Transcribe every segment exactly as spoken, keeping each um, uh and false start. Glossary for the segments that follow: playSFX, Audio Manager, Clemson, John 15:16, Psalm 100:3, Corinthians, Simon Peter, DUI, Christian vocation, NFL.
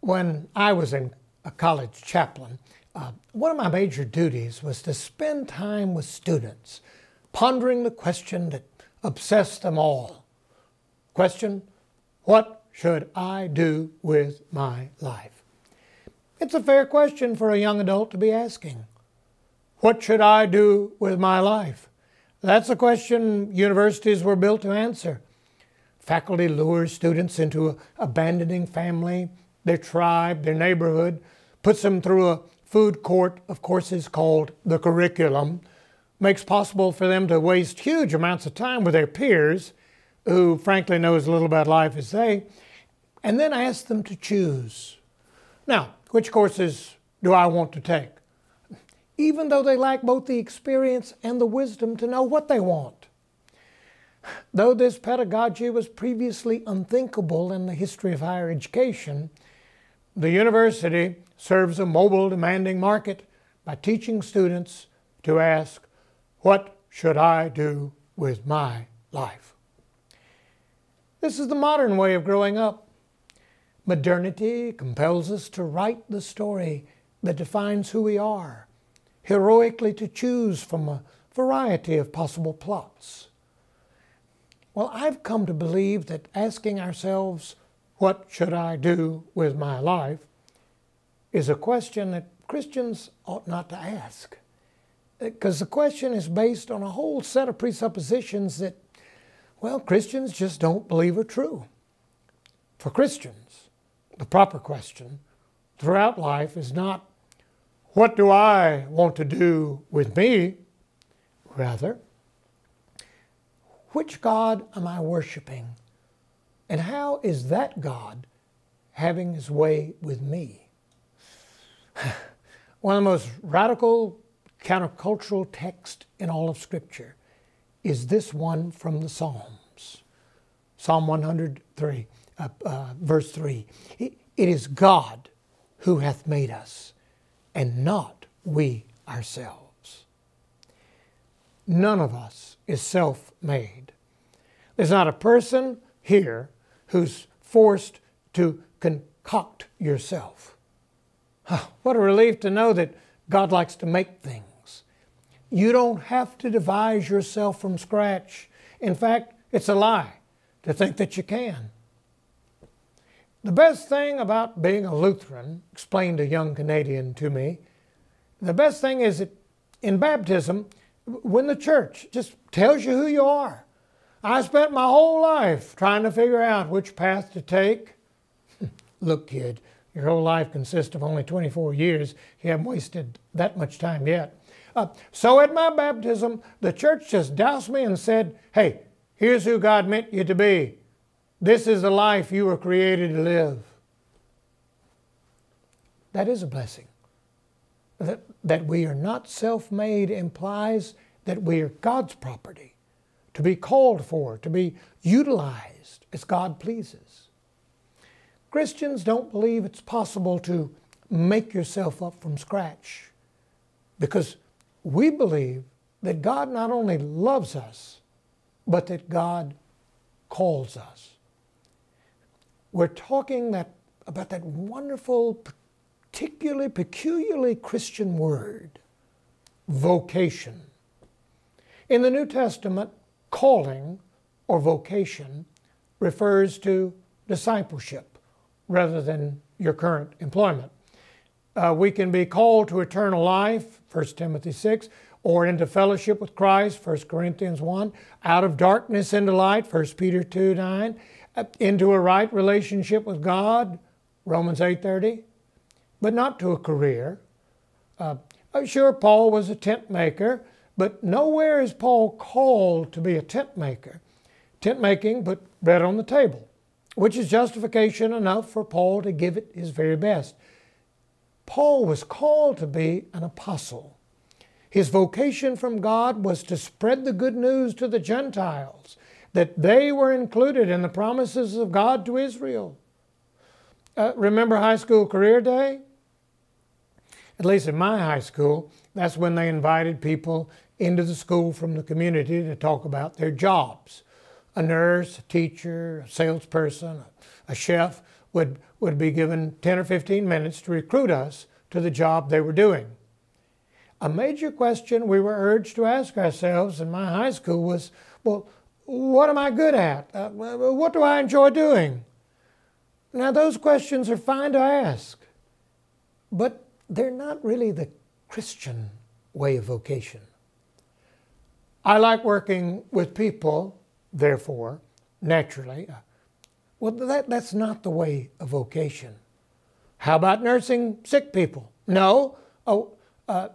When I was in a college chaplain, uh, one of my major duties was to spend time with students, pondering the question that obsessed them all. Question, what should I do with my life? It's a fair question for a young adult to be asking. What should I do with my life? That's a question universities were built to answer. Faculty lures students into abandoning family, their tribe, their neighborhood, puts them through a food court of courses called the curriculum, makes possible for them to waste huge amounts of time with their peers, who frankly know as little about life as they, and then asks them to choose. Now, which courses do I want to take? Even though they lack both the experience and the wisdom to know what they want. Though this pedagogy was previously unthinkable in the history of higher education, the university serves a mobile, demanding market by teaching students to ask, what should I do with my life? This is the modern way of growing up. Modernity compels us to write the story that defines who we are, heroically to choose from a variety of possible plots. Well, I've come to believe that asking ourselves, what should I do with my life, is a question that Christians ought not to ask, because the question is based on a whole set of presuppositions that, well, Christians just don't believe are true. For Christians, the proper question throughout life is not, what do I want to do with me? Rather, which God am I worshiping? And how is that God having his way with me? One of the most radical countercultural texts in all of Scripture is this one from the Psalms, Psalm one hundred three, uh, uh, verse three. It is God who hath made us, and not we ourselves. None of us is self-made. There's not a person here who's forced to concoct yourself. What a relief to know that God likes to make things. You don't have to devise yourself from scratch. In fact, it's a lie to think that you can. The best thing about being a Lutheran, explained a young Canadian to me, the best thing is that in baptism, when the church just tells you who you are. I spent my whole life trying to figure out which path to take. Look, kid, your whole life consists of only twenty-four years. You haven't wasted that much time yet. Uh, so at my baptism, the church just doused me and said, hey, here's who God meant you to be. This is the life you were created to live. That is a blessing. That, that we are not self-made implies that we are God's property, to be called for, to be utilized as God pleases. Christians don't believe it's possible to make yourself up from scratch, because we believe that God not only loves us, but that God calls us. We're talking that, about that wonderful, particularly, peculiarly Christian word, vocation. In the New Testament, calling or vocation refers to discipleship rather than your current employment. Uh, we can be called to eternal life, First Timothy six, or into fellowship with Christ, First Corinthians one, out of darkness into light, First Peter two nine, into a right relationship with God, Romans eight thirty, but not to a career. Uh, sure, Paul was a tent maker, but nowhere is Paul called to be a tent maker. Tent making put bread on the table, which is justification enough for Paul to give it his very best. Paul was called to be an apostle. His vocation from God was to spread the good news to the Gentiles, that they were included in the promises of God to Israel. Uh, remember high school career day? At least in my high school, that's when they invited people into the school from the community to talk about their jobs. A nurse, a teacher, a salesperson, a chef, would, would be given ten or fifteen minutes to recruit us to the job they were doing. A major question we were urged to ask ourselves in my high school was, well, what am I good at? Uh, what do I enjoy doing? Now, those questions are fine to ask, but they're not really the Christian way of vocation. I like working with people, therefore, naturally. Well, that, that's not the way of vocation. How about nursing sick people? No. Oh, uh,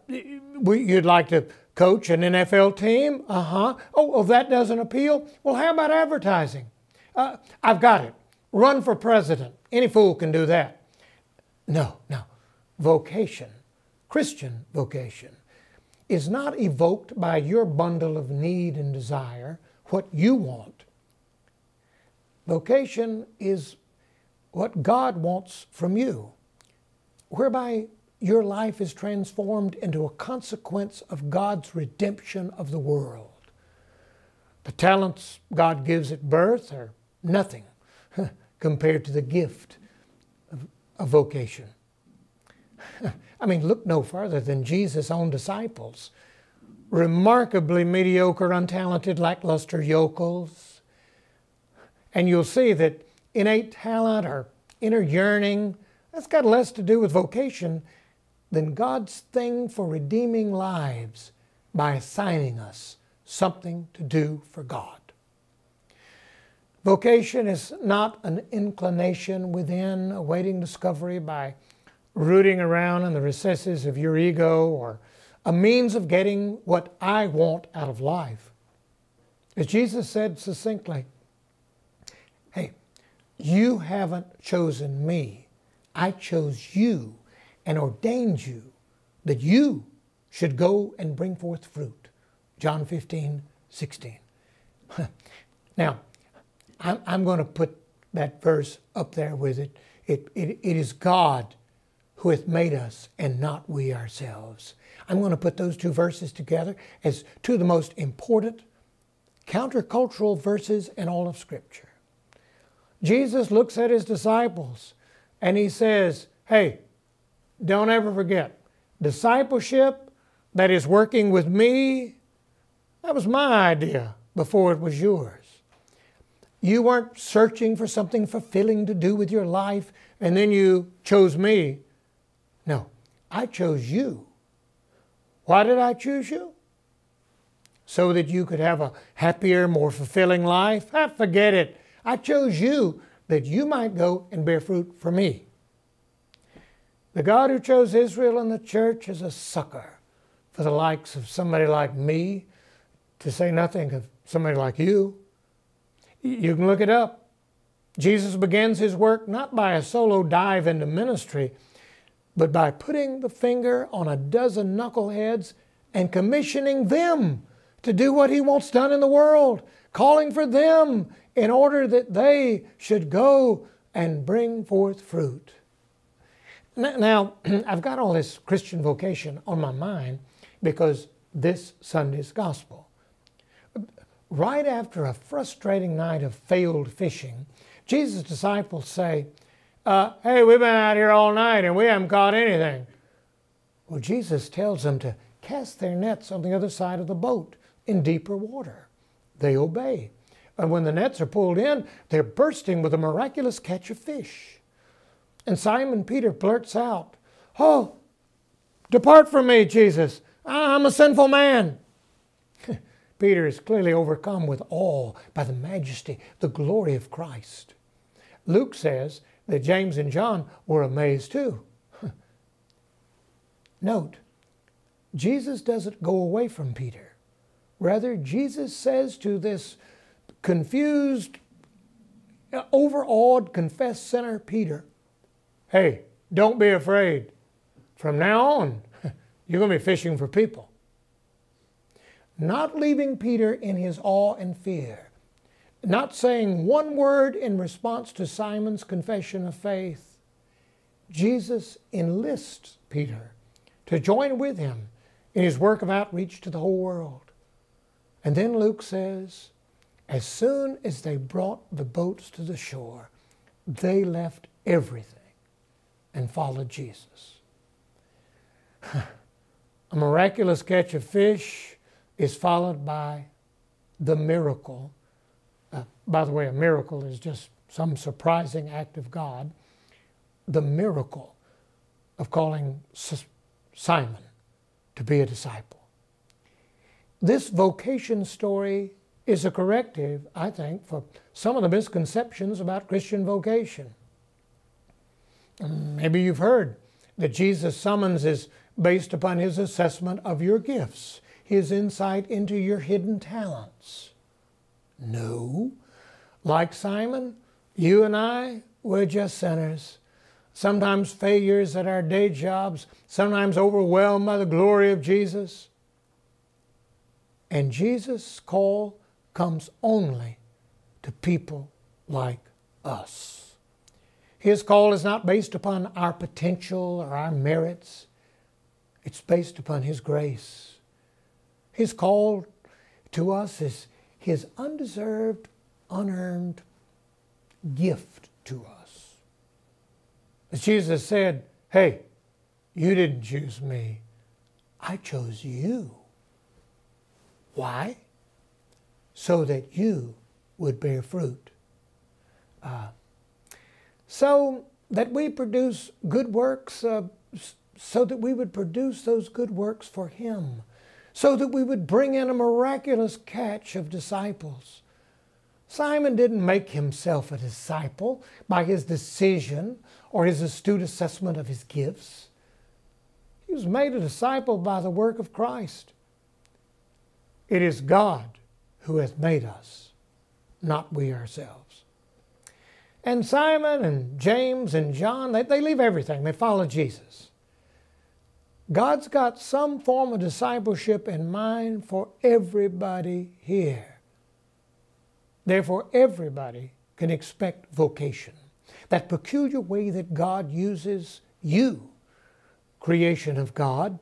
we, you'd like to coach an N F L team? Uh-huh. Oh, oh, that doesn't appeal? Well, how about advertising? Uh, I've got it. Run for president. Any fool can do that. No, no. Vocation, Christian vocation, is not evoked by your bundle of need and desire, what you want. Vocation is what God wants from you, whereby your life is transformed into a consequence of God's redemption of the world. The talents God gives at birth are nothing compared to the gift of, of vocation. I mean, look no further than Jesus' own disciples. Remarkably mediocre, untalented, lackluster yokels. And you'll see that innate talent or inner yearning, that's got less to do with vocation than God's thing for redeeming lives by assigning us something to do for God. Vocation is not an inclination within awaiting discovery by rooting around in the recesses of your ego, or a means of getting what I want out of life. As Jesus said succinctly, hey, you haven't chosen me. I chose you and ordained you that you should go and bring forth fruit. John fifteen sixteen. Now, I'm going to put that verse up there with it. It, it, it is God who hath made us and not we ourselves. I'm going to put those two verses together as two of the most important countercultural verses in all of Scripture. Jesus looks at his disciples and he says, hey, don't ever forget, discipleship, that is working with me, that was my idea before it was yours. You weren't searching for something fulfilling to do with your life and then you chose me. No, I chose you. Why did I choose you? So that you could have a happier, more fulfilling life? Ah, forget it. I chose you that you might go and bear fruit for me. The God who chose Israel and the church is a sucker for the likes of somebody like me, to say nothing of somebody like you. You can look it up. Jesus begins his work not by a solo dive into ministry, but by putting the finger on a dozen knuckleheads and commissioning them to do what he wants done in the world, calling for them in order that they should go and bring forth fruit. Now, I've got all this Christian vocation on my mind because this Sunday's gospel. Right after a frustrating night of failed fishing, Jesus' disciples say, Uh, hey, we've been out here all night and we haven't caught anything. Well, Jesus tells them to cast their nets on the other side of the boat in deeper water. They obey. And when the nets are pulled in, they're bursting with a miraculous catch of fish. And Simon Peter blurts out, oh, depart from me, Jesus. I'm a sinful man. Peter is clearly overcome with awe by the majesty, the glory of Christ. Luke says that James and John were amazed too. Note, Jesus doesn't go away from Peter. Rather, Jesus says to this confused, overawed, confessed sinner, Peter, hey, don't be afraid. From now on, you're going to be fishing for people. Not leaving Peter in his awe and fear, not saying one word in response to Simon's confession of faith, Jesus enlists Peter to join with him in his work of outreach to the whole world. And then Luke says, as soon as they brought the boats to the shore, they left everything and followed Jesus. A miraculous catch of fish is followed by the miracle. Uh, by the way, a miracle is just some surprising act of God. The miracle of calling Simon to be a disciple. This vocation story is a corrective, I think, for some of the misconceptions about Christian vocation. Maybe you've heard that Jesus' summons is based upon his assessment of your gifts, his insight into your hidden talents. No. Like Simon, you and I, we're just sinners. Sometimes failures at our day jobs, sometimes overwhelmed by the glory of Jesus. And Jesus' call comes only to people like us. His call is not based upon our potential or our merits. It's based upon His grace. His call to us is His undeserved, unearned gift to us. As Jesus said, hey, you didn't choose me. I chose you. Why? So that you would bear fruit. Uh, so that we produce good works, uh, so that we would produce those good works for Him, so that we would bring in a miraculous catch of disciples. Simon didn't make himself a disciple by his decision or his astute assessment of his gifts. He was made a disciple by the work of Christ. It is God who hath made us, not we ourselves. And Simon and James and John, they, they leave everything. They follow Jesus. God's got some form of discipleship in mind for everybody here. Therefore, everybody can expect vocation, that peculiar way that God uses you, creation of God,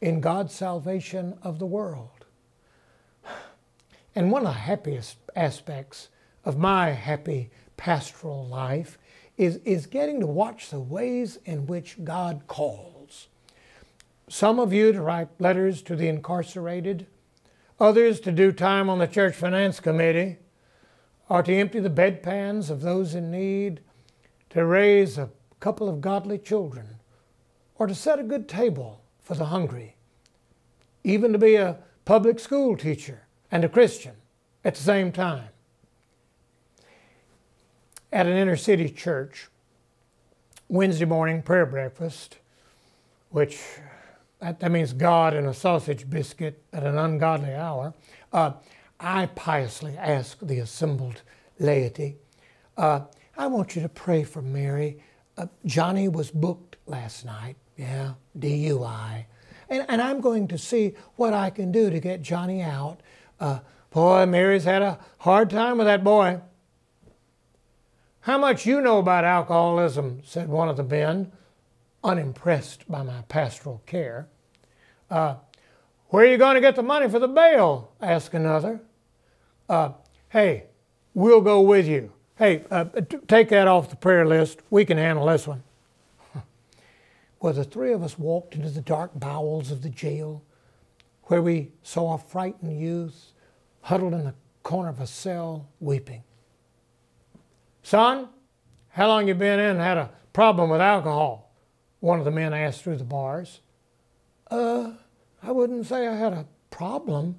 in God's salvation of the world. And one of the happiest aspects of my happy pastoral life is, is getting to watch the ways in which God calls. Some of you to write letters to the incarcerated, others to do time on the church finance committee, or to empty the bedpans of those in need, to raise a couple of godly children, or to set a good table for the hungry, even to be a public school teacher and a Christian at the same time. At an inner city church, Wednesday morning prayer breakfast, which that, that means God and a sausage biscuit at an ungodly hour, uh, I piously asked the assembled laity, uh, I want you to pray for Mary. Uh, Johnny was booked last night, yeah, D U I. And, and I'm going to see what I can do to get Johnny out. Uh, boy, Mary's had a hard time with that boy. How much you know about alcoholism, said one of the men, unimpressed by my pastoral care. Uh, where are you going to get the money for the bail, asked another. Uh, hey, we'll go with you. Hey, uh, take that off the prayer list. We can handle this one. Well, the three of us walked into the dark bowels of the jail, where we saw a frightened youth huddled in the corner of a cell, weeping. Son, how long you been in and had a problem with alcohol? One of the men asked through the bars. Uh, I wouldn't say I had a problem,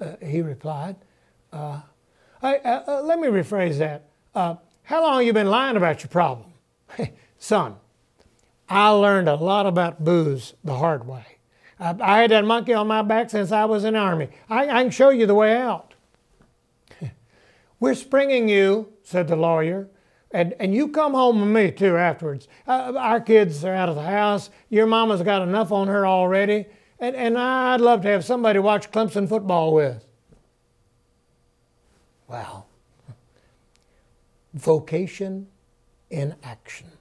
uh, he replied. Uh, I, uh, uh, let me rephrase that. Uh, how long you been lying about your problem? Son, I learned a lot about booze the hard way. I had that monkey on my back since I was in the Army. I, I can show you the way out. We're springing you, said the lawyer, and, and you come home with me too afterwards. Uh, our kids are out of the house. Your mama's got enough on her already, and, and I'd love to have somebody watch Clemson football with. Wow. Vocation in action.